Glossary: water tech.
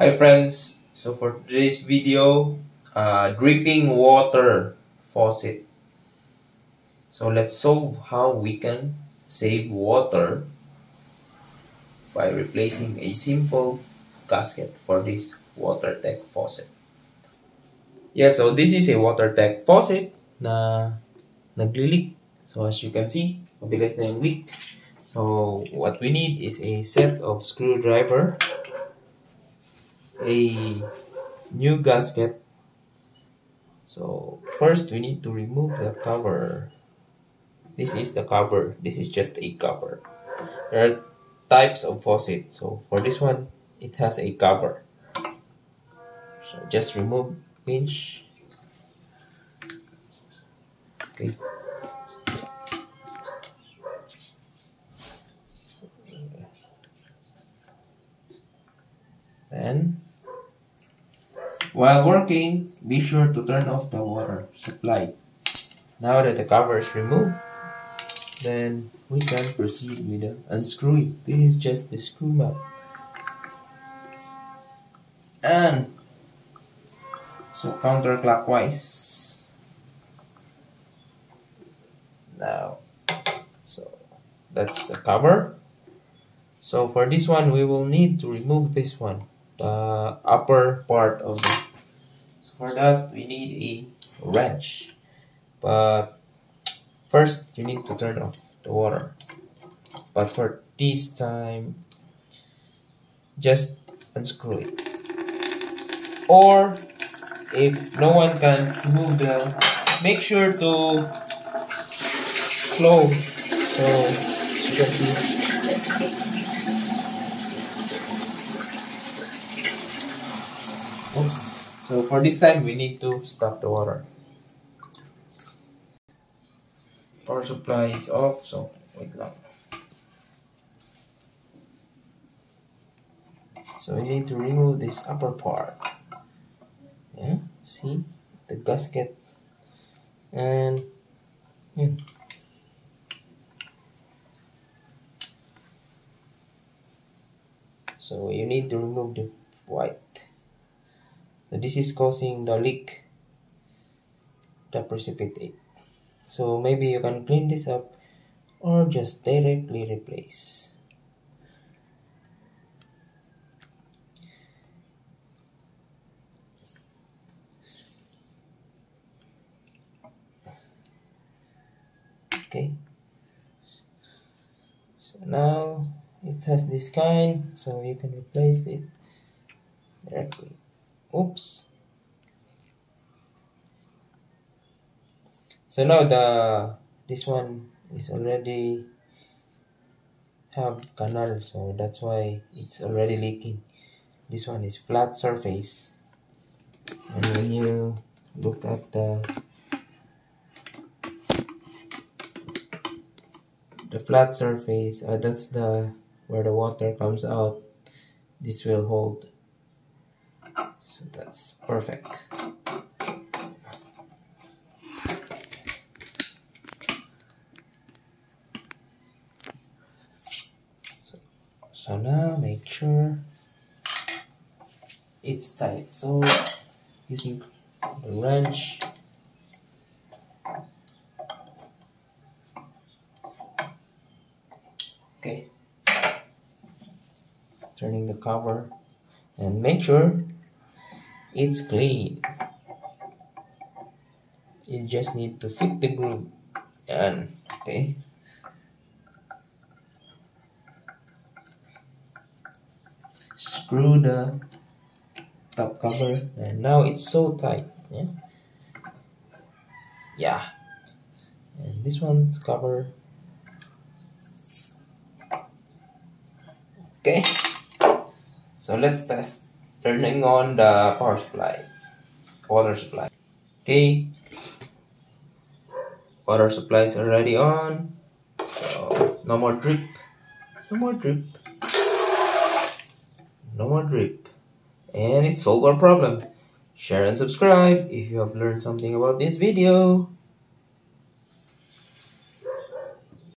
Hi friends, so for today's video, dripping water faucet. So let's solve how we can save water by replacing a simple gasket for this water tech faucet. Yeah, so this is a water tech faucet na nagli-leak. So as you can see, mabilis na yung leak. So what we need is a set of screwdriver, a new gasket. So first we need to remove the cover. This is the cover. This is just a cover. There are types of faucet. So for this one, it has a cover. So just remove pinch. Okay. Then while working, be sure to turn off the water supply. Now that the cover is removed, then we can proceed with unscrewing. This is just the screw mount. And so counterclockwise. Now, so that's the cover. So for this one, we will need to remove this one, the upper part of it. So for that, we need a wrench. But first, you need to turn off the water. But for this time, just unscrew it. Or if no one can move the, make sure to close so you can see. Oops. So for this time, we need to stop the water. Power supply is off, so wait long. So we need to remove this upper part. Yeah, see the gasket, and yeah. So you need to remove the white. So this is causing the leak to precipitate. So maybe you can clean this up or just directly replace. Okay. So now it has this kind, so you can replace it directly. Oops. So now this one is already have canal, so that's why it's already leaking. This one is flat surface, and when you look at the flat surface, that's the where the water comes out. This will hold. So that's perfect. So now make sure it's tight. So using the wrench, okay, turning the cover and make sure it's clean. You just need to fit the groove and okay. Screw the top cover and now it's so tight. Yeah. And this one's cover. Okay. So let's test. Turning on the power supply, water supply. Okay, water supply is already on. So no more drip, no more drip, no more drip, and it solved our problem. Share and subscribe if you have learned something about this video.